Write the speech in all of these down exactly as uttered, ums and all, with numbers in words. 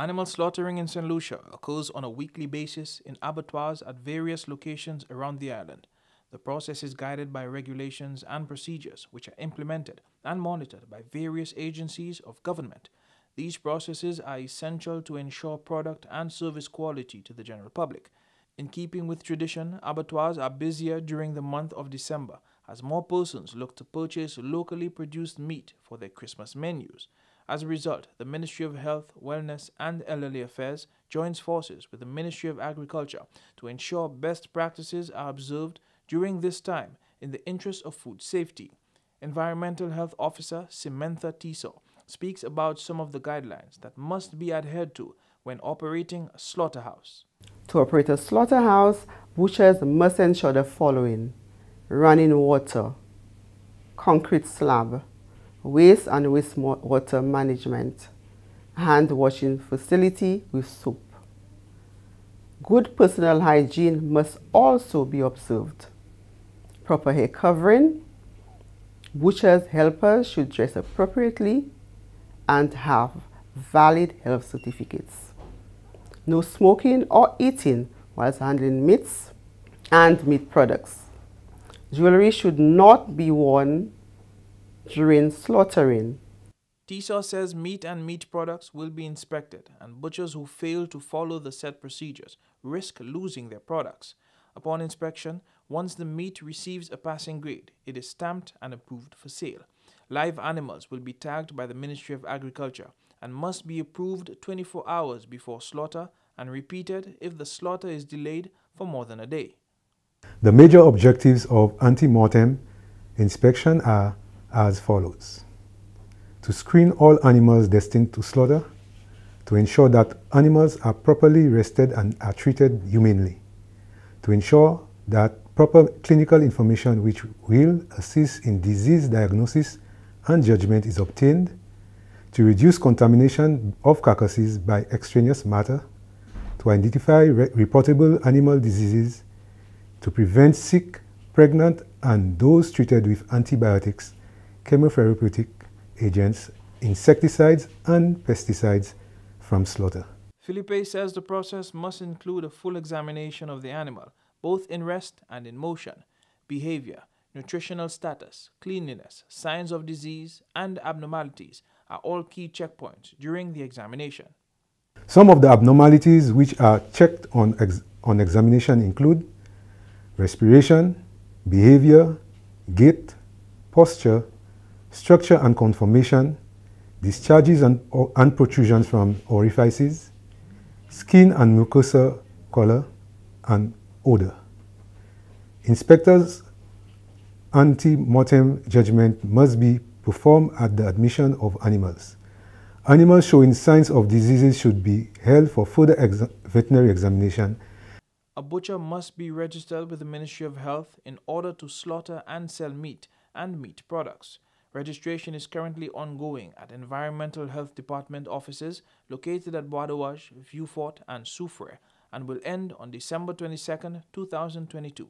Animal slaughtering in Saint Lucia occurs on a weekly basis in abattoirs at various locations around the island. The process is guided by regulations and procedures which are implemented and monitored by various agencies of government. These processes are essential to ensure product and service quality to the general public. In keeping with tradition, abattoirs are busier during the month of December as more persons look to purchase locally produced meat for their Christmas menus. As a result, the Ministry of Health, Wellness and Elderly Affairs joins forces with the Ministry of Agriculture to ensure best practices are observed during this time in the interest of food safety. Environmental Health Officer Samantha Tissot speaks about some of the guidelines that must be adhered to when operating a slaughterhouse. To operate a slaughterhouse, butchers must ensure the following: running water, concrete slab, waste and wastewater management, hand washing facility with soap. Good personal hygiene must also be observed. Proper hair covering, butchers' helpers should dress appropriately and have valid health certificates. No smoking or eating whilst handling meats and meat products. Jewelry should not be worn during slaughtering. Tissot says meat and meat products will be inspected, and butchers who fail to follow the set procedures risk losing their products. Upon inspection, once the meat receives a passing grade, it is stamped and approved for sale. Live animals will be tagged by the Ministry of Agriculture and must be approved twenty-four hours before slaughter and repeated if the slaughter is delayed for more than a day. The major objectives of anti-mortem inspection are as follows: to screen all animals destined to slaughter, to ensure that animals are properly rested and are treated humanely, to ensure that proper clinical information which will assist in disease diagnosis and judgment is obtained, to reduce contamination of carcasses by extraneous matter, to identify re reportable animal diseases, to prevent sick, pregnant, and those treated with antibiotics, chemotherapeutic agents, insecticides, and pesticides from slaughter. Felipe says the process must include a full examination of the animal, both in rest and in motion, behavior, nutritional status, cleanliness, signs of disease, and abnormalities are all key checkpoints during the examination. Some of the abnormalities which are checked on, ex on examination include respiration, behavior, gait, posture, structure and conformation, discharges and, or, and protrusions from orifices, skin and mucosa color, and odor. Inspectors' anti-mortem judgment must be performed at the admission of animals. Animals showing signs of diseases should be held for further ex veterinary examination. A butcher must be registered with the Ministry of Health in order to slaughter and sell meat and meat products. Registration is currently ongoing at Environmental Health Department offices located at Bois de Ouage, Viewfort and Soufre, and will end on December twenty-second, two thousand twenty-two.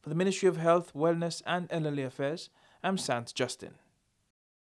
For the Ministry of Health, Wellness and Elderly Affairs, I'm Sant Justin.